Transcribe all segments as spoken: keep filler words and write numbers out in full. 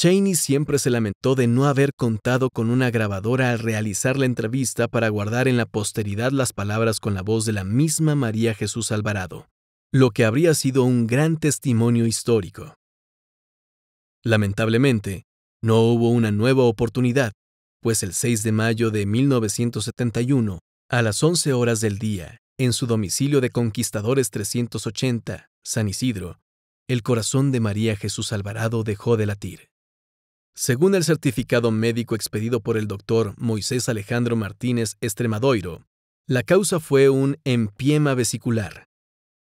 Chaney siempre se lamentó de no haber contado con una grabadora al realizar la entrevista para guardar en la posteridad las palabras con la voz de la misma María Jesús Alvarado, lo que habría sido un gran testimonio histórico. Lamentablemente, no hubo una nueva oportunidad, pues el seis de mayo de mil novecientos setenta y uno, a las once horas del día, en su domicilio de Conquistadores trescientos ochenta, San Isidro, el corazón de María Jesús Alvarado dejó de latir. Según el certificado médico expedido por el doctor Moisés Alejandro Martínez Estremadoiro, la causa fue un empiema vesicular.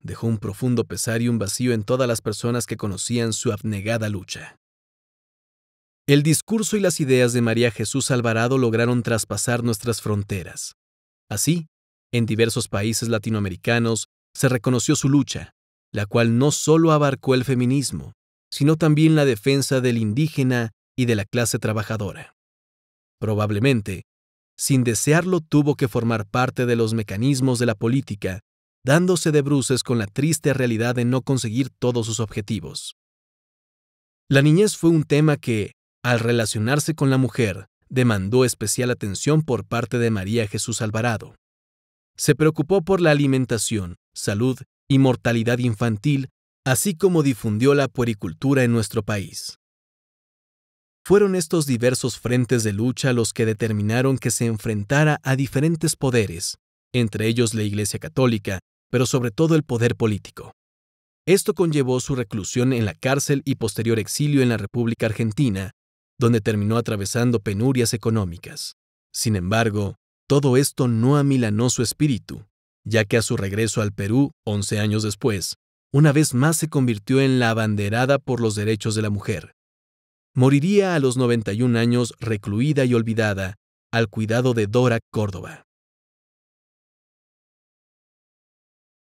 Dejó un profundo pesar y un vacío en todas las personas que conocían su abnegada lucha. El discurso y las ideas de María Jesús Alvarado lograron traspasar nuestras fronteras. Así, en diversos países latinoamericanos se reconoció su lucha, la cual no solo abarcó el feminismo, sino también la defensa del indígena y de la clase trabajadora. Probablemente, sin desearlo, tuvo que formar parte de los mecanismos de la política, dándose de bruces con la triste realidad de no conseguir todos sus objetivos. La niñez fue un tema que, al relacionarse con la mujer, demandó especial atención por parte de María Jesús Alvarado. Se preocupó por la alimentación, salud y mortalidad infantil, así como difundió la puericultura en nuestro país. Fueron estos diversos frentes de lucha los que determinaron que se enfrentara a diferentes poderes, entre ellos la Iglesia Católica, pero sobre todo el poder político. Esto conllevó su reclusión en la cárcel y posterior exilio en la República Argentina, donde terminó atravesando penurias económicas. Sin embargo, todo esto no amilanó su espíritu, ya que a su regreso al Perú, once años después, una vez más se convirtió en la abanderada por los derechos de la mujer. Moriría a los noventa y un años recluida y olvidada, al cuidado de Dora Córdoba.